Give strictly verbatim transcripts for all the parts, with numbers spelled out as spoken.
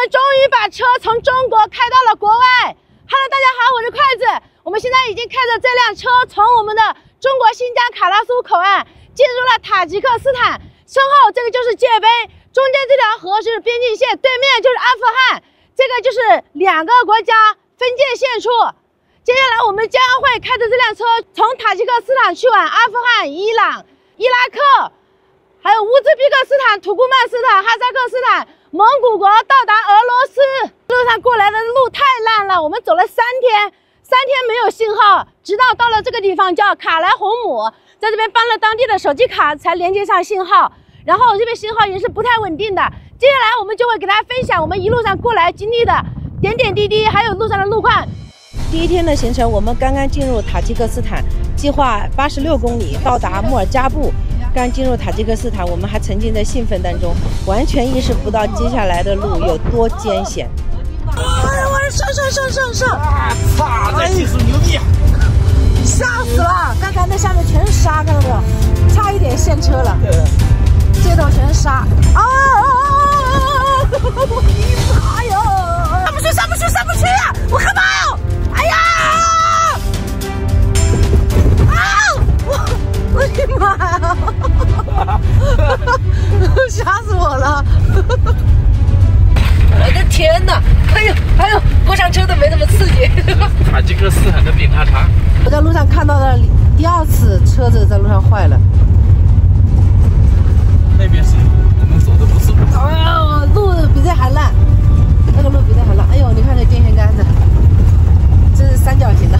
们终于把车从中国开到了国外。Hello， 大家好，我是筷子。我们现在已经开着这辆车从我们的中国新疆喀拉苏口岸进入了塔吉克斯坦，身后这个就是界碑，中间这条河是边境线，对面就是阿富汗，这个就是两个国家分界线处。接下来我们将会开着这辆车从塔吉克斯坦去往阿富汗、伊朗、伊拉克，还有乌兹别克斯坦、土库曼斯坦、哈萨克斯坦、蒙古国，到达俄罗斯。路上过来的路太烂了，我们走了三天，三天没有信号，直到到了这个地方叫卡莱洪姆，在这边办了当地的手机卡才连接上信号，然后这边信号也是不太稳定的。接下来我们就会给大家分享我们一路上过来经历的点点滴滴，还有路上的路况。第一天的行程，我们刚刚进入塔吉克斯坦，计划八十六公里到达莫尔加布。刚进入塔吉克斯坦，我们还沉浸在兴奋当中，完全意识不到接下来的路有多艰险。哎呀，我上上上上上！啊，操！这技术牛逼！吓死了！刚才那下面全是沙，看到没有？差一点陷车了。对。这道全是沙。啊啊啊！我的妈呀！上不去，上不去，上不去！我干嘛呀？哎呀！啊！我。我的妈呀！吓死我了！我的天哪！哎呦哎呦，过山车都没那么刺激。塔吉克斯坦的饼干茶。我在路上看到了第二次车子在路上坏了。那边是我们走的不是路。啊，路比这还烂，那个路比这还烂。哎呦，你看这电线杆子，这是三角形的，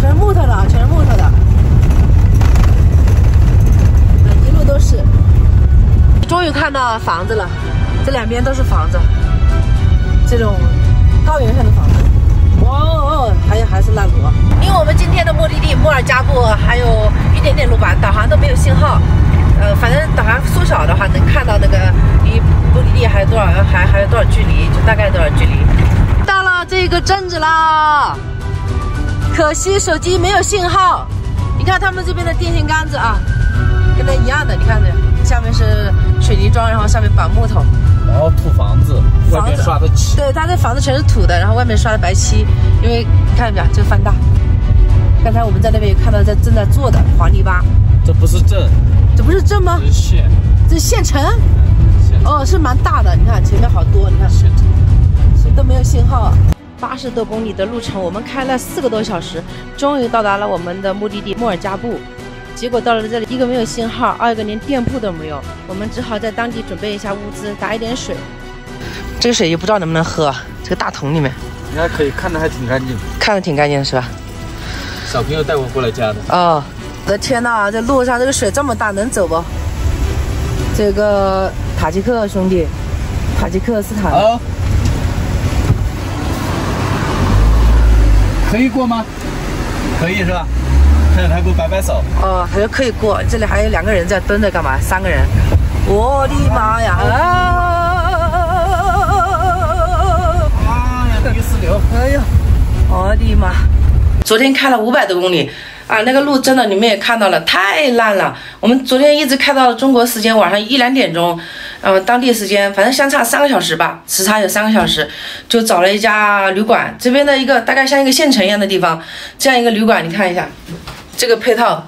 全是木头的，全是木头的。都是，终于看到房子了，这两边都是房子，这种高原上的房子。哇哦，还有还是烂路啊！因为我们今天的目的地莫尔加布还有一点点路吧，导航都没有信号。呃，反正导航缩小的话，能看到那个离目的地还有多少，还还有多少距离，就大概多少距离。到了这个镇子啦，可惜手机没有信号。你看他们这边的电线杆子啊。跟它一样的，你看这下面是水泥桩，然后上面绑木头，然后土房子，外面刷的漆。对，它这房子全是土的，然后外面刷的白漆，因为看一下这翻大。刚才我们在那边也看到在正在做的黄泥巴。这不是镇，这不是镇吗？这是县，这是县城。哦，是蛮大的，你看前面好多，你看。县城。谁都没有信号啊。八十多公里的路程，我们开了四个多小时，终于到达了我们的目的地莫尔加布。结果到了这里，一个没有信号，二个连店铺都没有，我们只好在当地准备一下物资，打一点水。这个水也不知道能不能喝，这个大桶里面。你还可以看着还挺干净，看着挺干净的是吧？小朋友带我过来加的。哦，我的天哪，这路上这个水这么大，能走不？这个塔吉克兄弟，塔吉克斯坦。哦。可以过吗？可以是吧？看着他给我摆摆手，哦，还是可以过。这里还有两个人在蹲着干嘛？三个人，我的妈呀！啊呀，泥石流！哎呀，我的妈！昨天开了五百多公里啊，那个路真的你们也看到了，太烂了。我们昨天一直开到了中国时间晚上一两点钟，嗯、呃，当地时间反正相差三个小时吧，时差有三个小时，就找了一家旅馆，这边的一个大概像一个县城一样的地方，这样一个旅馆，你看一下。这个配套，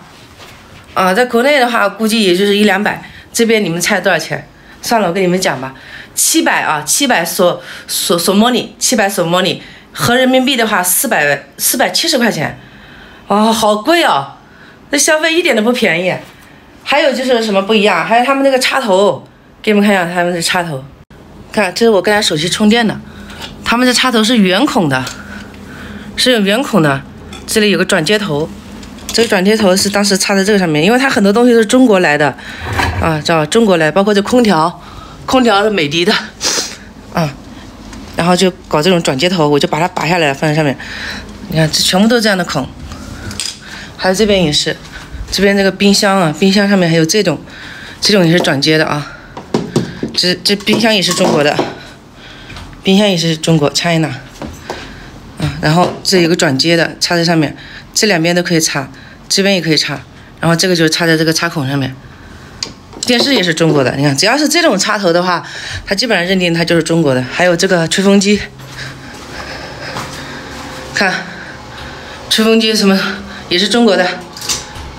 啊，在国内的话估计也就是一两百，这边你们猜多少钱？算了，我跟你们讲吧，七百啊，七百索索索莫里，七百索莫里，合人民币的话四百四百七十块钱，啊、哦，好贵哦，这消费一点都不便宜。还有就是什么不一样？还有他们那个插头，给你们看一下他们的插头，看，这是我刚才手机充电的，他们这插头是圆孔的，是有圆孔的，这里有个转接头。这个转接头是当时插在这个上面，因为它很多东西都是中国来的，啊，叫中国来，包括这空调，空调是美的的，啊，然后就搞这种转接头，我就把它拔下来放在上面，你看这全部都是这样的孔，还有这边也是，这边这个冰箱啊，冰箱上面还有这种，这种也是转接的啊，这这冰箱也是中国的，冰箱也是中国 China， 啊，然后这有个转接的插在上面。这两边都可以插，这边也可以插，然后这个就插在这个插孔上面，电视也是中国的。你看，只要是这种插头的话，它基本上认定它就是中国的。还有这个吹风机，看，吹风机什么也是中国的，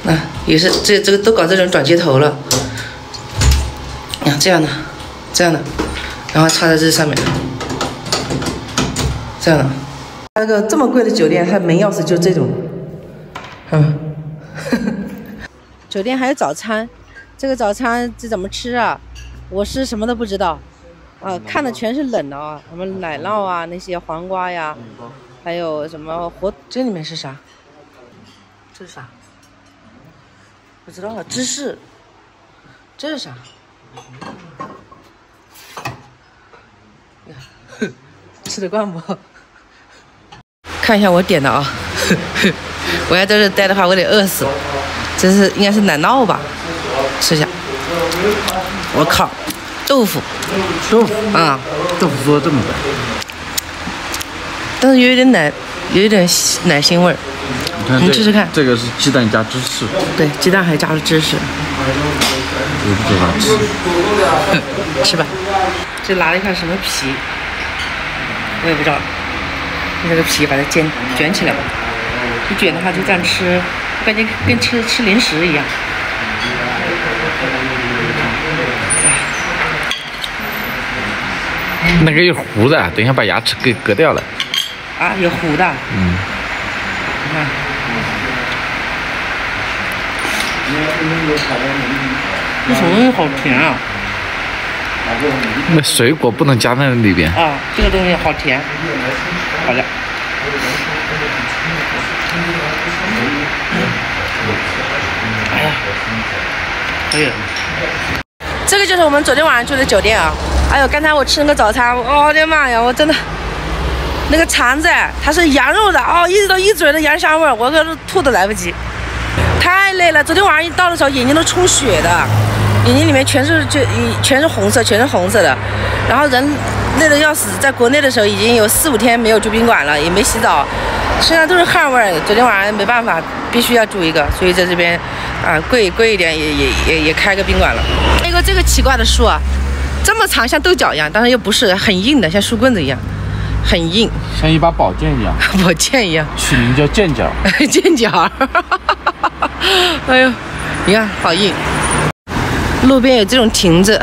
啊，也是这这个都搞这种转接头了。你看这样的，这样的，然后插在这上面，这样的。那个这么贵的酒店，它门钥匙就这种，嗯。酒店还有早餐，这个早餐这怎么吃啊？我是什么都不知道，啊、呃，看的全是冷的啊，什么奶酪啊，那些黄瓜呀，还有什么火……这里面是啥？这是啥？不知道了。芝士，这是啥？吃得惯不？看一下我点的啊，我要在这待的话，我得饿死。这是应该是奶酪吧，吃一下。我靠，豆腐，豆腐啊，豆腐做这么白，但是有一点奶，有一点奶腥味儿。你试试看，这个是鸡蛋加芝士，对，鸡蛋还加了芝士。我不喜欢吃，吃吧。这拿了一块什么皮，我也不知道。那个皮把它卷卷起来吧，一卷的话就这样吃。感觉跟吃吃零食一样，那个有糊的，等一下把牙齿给割掉了。啊，有糊的。嗯。看、嗯，这什么东西好甜啊！那水果不能加在里边。啊，这个东西好甜。好了。哎呀，可以了。这个就是我们昨天晚上住的酒店啊。哎呦，刚才我吃那个早餐，我、哦、的妈呀，我真的，那个肠子它是羊肉的哦，一直到一嘴的羊香味，我可是吐都来不及，太累了。昨天晚上一到的时候，眼睛都充血的，眼睛里面全是就全是红色，全是红色的。然后人累得要死，在国内的时候已经有四五天没有住宾馆了，也没洗澡。身上都是汗味儿，昨天晚上没办法，必须要住一个，所以在这边，啊、呃，贵贵一点也也也也开个宾馆了。还有个这个奇怪的树啊，这么长像豆角一样，但是又不是很硬的，像树棍子一样，很硬，像一把宝剑一样，宝剑一样，取名叫剑角，剑角，哎呦，你看好硬。路边有这种亭子，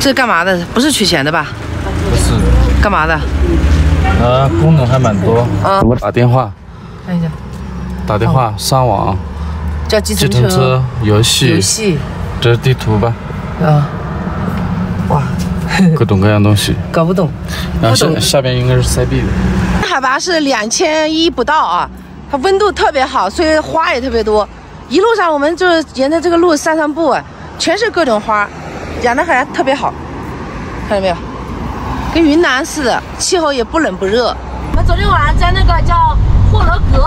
这是干嘛的？不是取钱的吧？不是，干嘛的？呃，功能还蛮多。啊，打电话，看一下，打电话、上网，叫计程车、游戏、游戏，这是地图吧？啊，哇，各种各样东西，搞不懂。然后下下边应该是塞壁的。海拔是两千一不到啊，它温度特别好，所以花也特别多。一路上我们就是沿着这个路散散步，全是各种花，养的还特别好，看到没有？跟云南似的，气候也不冷不热。我们昨天晚上在那个叫霍罗格，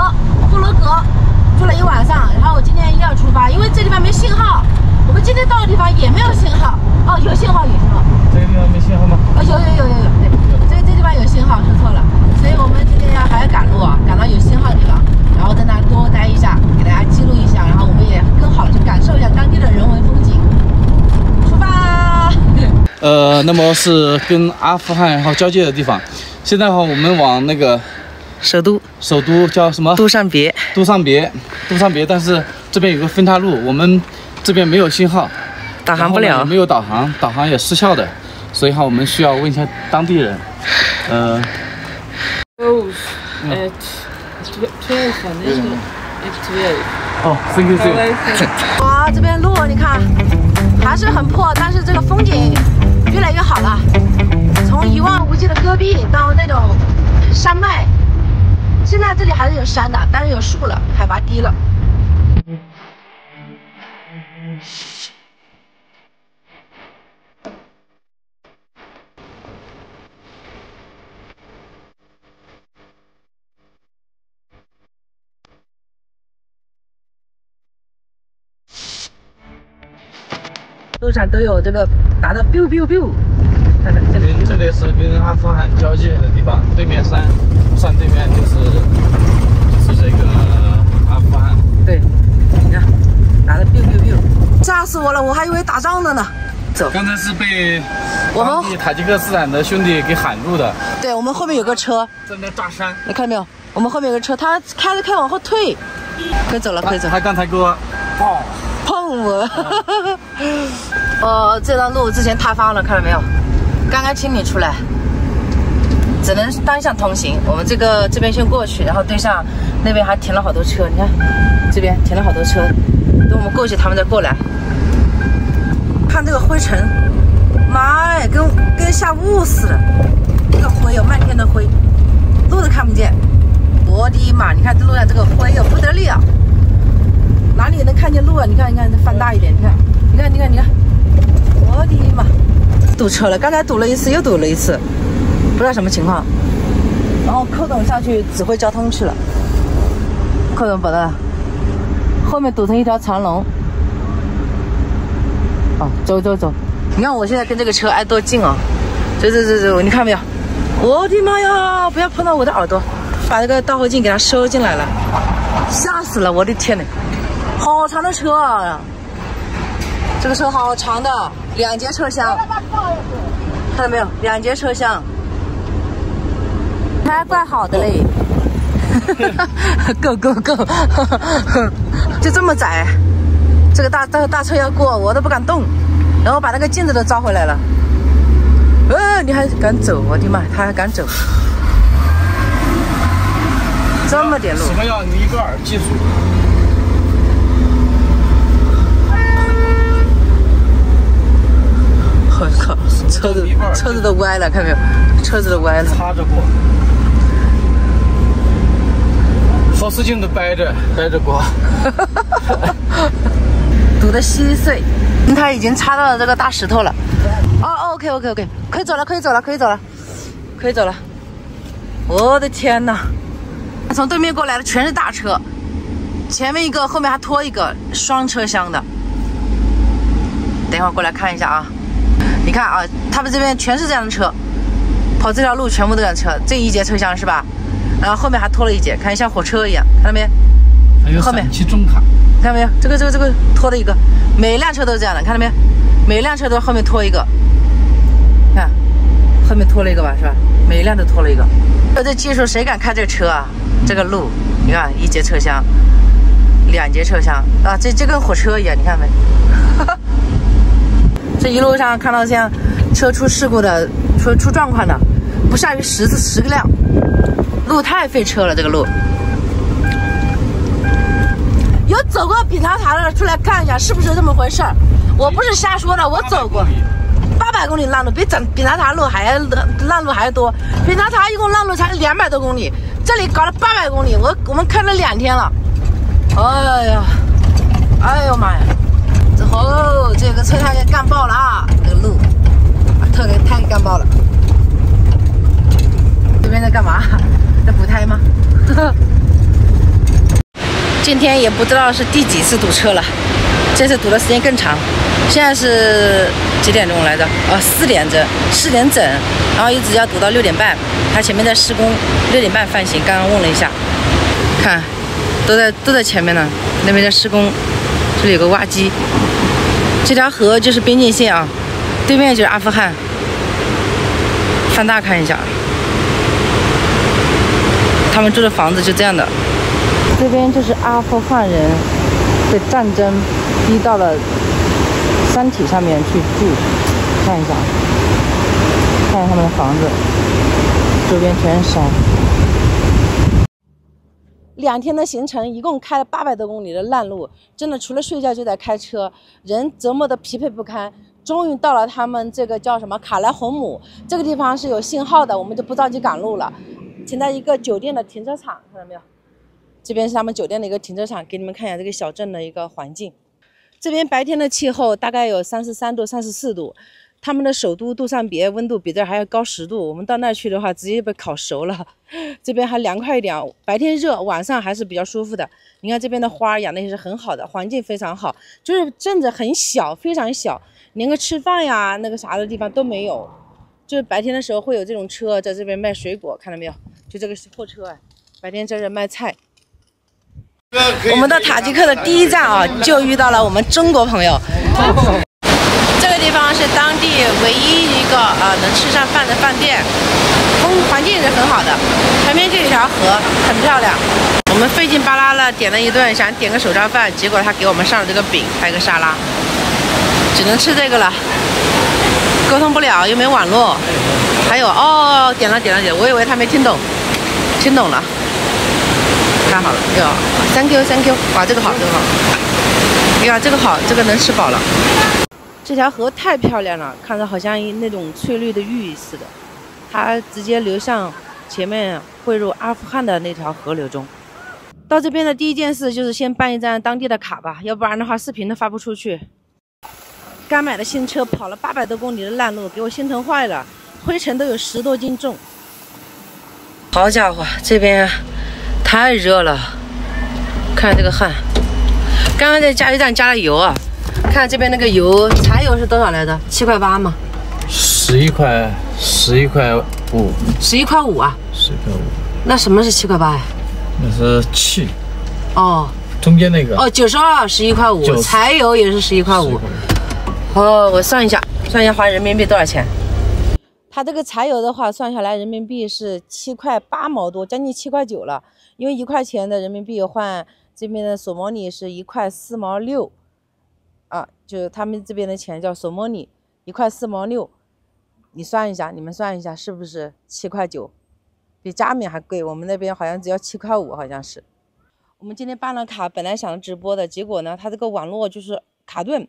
霍罗格住了一晚上，然后我今天又要出发，因为这地方没信号。我们今天到的地方也没有信号，哦，有信号，有信号。这个地方没信号吗？啊、哦，有有有有有，对，这这地方有信号，说错了。所以我们今天要还要赶路啊，赶到有信号的地方，然后在那多待一下，给大家记录一下，然后我们也更好的去感受一下当地的人文风景。出发。呃，那么是跟阿富汗哈交界的地方，现在哈我们往那个首都，首都叫什么？杜尚别，杜尚别，杜尚别。但是这边有个分岔路，我们这边没有信号，导航不了，没有导航，导航也失效的，所以哈我们需要问一下当地人。呃 ，twelve at twelve 那个 at twelve。哦 ，thank you。哇，这边路你看还是很破，但是这个风景越来越好了，从一望无际的戈壁到那种山脉，现在这里还是有山的，但是有树了，海拔低了。路上都有这个打的 biu biu biu。这里是跟阿富汗交界的地方，对面山，山对面就是就是这个阿富汗。对，你看，打的 biu biu biu。炸死我了！我还以为打仗了呢。走，刚才是被我们塔吉克斯坦的兄弟给喊住的。对，我们后面有个车在那炸山，你看到没有？我们后面有个车，他开了开往后退，可以走了，可以走。他刚才给我碰碰我。哦，这段路之前塌方了，看到没有？刚刚清理出来。 只能单向通行，我们这个这边先过去，然后对上那边还停了好多车，你看这边停了好多车，等我们过去他们再过来。看这个灰尘，妈呀，跟跟下雾似的，这个灰有漫天的灰，路都看不见。我的妈，你看这路上这个灰哟不得了，哪里能看见路啊？你看你看，放大一点，你看你看你看你看，我的妈，堵车了，刚才堵了一次，又堵了一次。 不知道什么情况，然后寇总下去指挥交通去了。寇总把他后面堵成一条长龙。哦，走走走！你看我现在跟这个车挨多近哦！走走走走，你看没有？我的妈呀！不要碰到我的耳朵！把这个倒后镜给它收进来了，吓死了！我的天哪，好长的车啊！这个车好长的，两节车厢，看到没有？两节车厢。 还怪好的嘞，够够够，就这么窄，这个大大大车要过，我都不敢动，然后把那个镜子都抓回来了。呃、哦，你还敢走？我的妈，他还敢走，这么点路。什么样尼泊尔技术？我靠，车子车子都歪了，看到没有？车子都歪了，擦着过。 老司机都掰着掰着过，堵得稀碎。他已经插到了这个大石头了。哦、oh, ，OK OK OK， 可以走了，可以走了，可以走了，可以走了。我的天哪！从对面过来的全是大车，前面一个，后面还拖一个双车厢的。等一会儿过来看一下啊！你看啊，他们这边全是这样的车，跑这条路全部都是车，这一节车厢是吧？ 然后后面还拖了一节，看像火车一样，看到没？还有陕西中卡，看到没有？这个这个这个拖了一个，每辆车都是这样的，看到没有？每辆车都后面拖一个，看后面拖了一个吧，是吧？每一辆都拖了一个。这技术谁敢开这车啊？这个路，你看一节车厢，两节车厢啊，这这跟火车一样，你看没？这一路上看到像车出事故的、出出状况的，不下于十次十个辆。 路太费车了，这个路。有走过品茶塔的出来看一下，是不是这么回事儿？我不是瞎说的，我走过。八百公里烂路，比整品茶塔路还要烂路还要多。品茶塔一共烂路才两百多公里，这里搞了八百公里，我我们看了两天了。哎呀，哎呦妈呀！这哦，这个车太给干爆了啊！这个路，特给太给干爆了。这边在干嘛？ 在补胎吗？今天也不知道是第几次堵车了，这次堵的时间更长。现在是几点钟来着？哦，四点整，四点整，然后一直要堵到六点半。他前面在施工，六点半放行。刚刚问了一下，看，都在都在前面呢。那边在施工，这里有个挖机。这条河就是边境线啊，对面就是阿富汗。放大看一下。 他们住的房子就这样的，这边就是阿富汗人被战争逼到了山体上面去住，看一下，看一下他们的房子，周边全是山。两天的行程，一共开了八百多公里的烂路，真的除了睡觉就在开车，人折磨得疲惫不堪。 终于到了他们这个叫什么卡莱洪姆这个地方是有信号的，我们就不着急赶路了，停在一个酒店的停车场，看到没有？这边是他们酒店的一个停车场，给你们看一下这个小镇的一个环境。这边白天的气候大概有三十三度、三十四度，他们的首都杜尚别温度比这还要高十度，我们到那去的话直接被烤熟了。这边还凉快一点，白天热，晚上还是比较舒服的。你看这边的花养的也是很好的，环境非常好，就是镇子很小，非常小。 连个吃饭呀、那个啥的地方都没有，就是白天的时候会有这种车在这边卖水果，看到没有？就这个是货车哎，白天在这卖菜。我们到塔吉克的第一站啊，就遇到了我们中国朋友。这个地方是当地唯一一个啊、呃、能吃上饭的饭店，风环境是很好的，旁边就有一条河，很漂亮。我们费劲巴拉了点了一顿，想点个手抓饭，结果他给我们上了这个饼，还有个沙拉，只能吃这个了。沟通不了，又没网络。还有哦，点了点了点了，我以为他没听懂，听懂了。 太好了，哟 ，thank you thank you， 哇，这个好，这个好，哎呀，这个好，这个能吃饱了。这条河太漂亮了，看着好像那种翠绿的玉似的，它直接流向前面汇入阿富汗的那条河流中。到这边的第一件事就是先办一张当地的卡吧，要不然的话视频都发不出去。刚买的新车跑了八百多公里的烂路，给我心疼坏了，灰尘都有十多斤重。好家伙，这边。 太热了，看这个汗。刚刚在加油站加了油啊，看这边那个油，柴油是多少来着？七块八吗？十一块，十一块五。十一块五啊？十一块五。那什么是七块八呀？那是气。哦。中间那个。哦，九十二，十一块五。柴油也是十一块五。哦，我算一下，算一下花人民币多少钱？它这个柴油的话，算下来人民币是七块八毛多，将近七块九了。 因为一块钱的人民币换这边的索莫里是一块四毛六，啊，就是他们这边的钱叫索莫里，一块四毛六，你算一下，你们算一下是不是七块九？比加冕还贵，我们那边好像只要七块五，好像是。我们今天办了卡，本来想直播的，结果呢，它这个网络就是卡顿，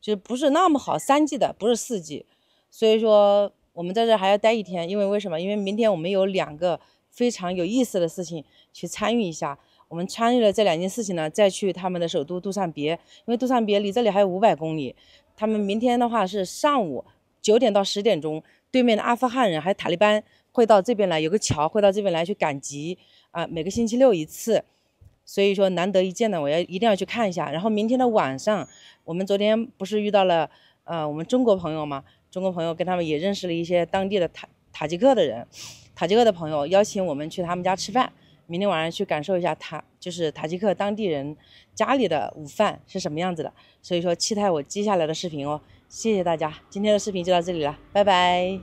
就是不是那么好，三 G 的不是四 G， 所以说我们在这还要待一天，因为为什么？因为明天我们有两个。 非常有意思的事情，去参与一下。我们参与了这两件事情呢，再去他们的首都杜尚别，因为杜尚别离这里还有五百公里。他们明天的话是上午九点到十点钟，对面的阿富汗人还有塔利班会到这边来，有个桥会到这边来去赶集啊、呃，每个星期六一次。所以说难得一见的，我要一定要去看一下。然后明天的晚上，我们昨天不是遇到了呃我们中国朋友嘛，中国朋友跟他们也认识了一些当地的塔塔吉克的人。 塔吉克的朋友邀请我们去他们家吃饭，明天晚上去感受一下塔，就是塔吉克当地人家里的午饭是什么样子的。所以说，期待我接下来的视频哦，谢谢大家，今天的视频就到这里了，拜拜。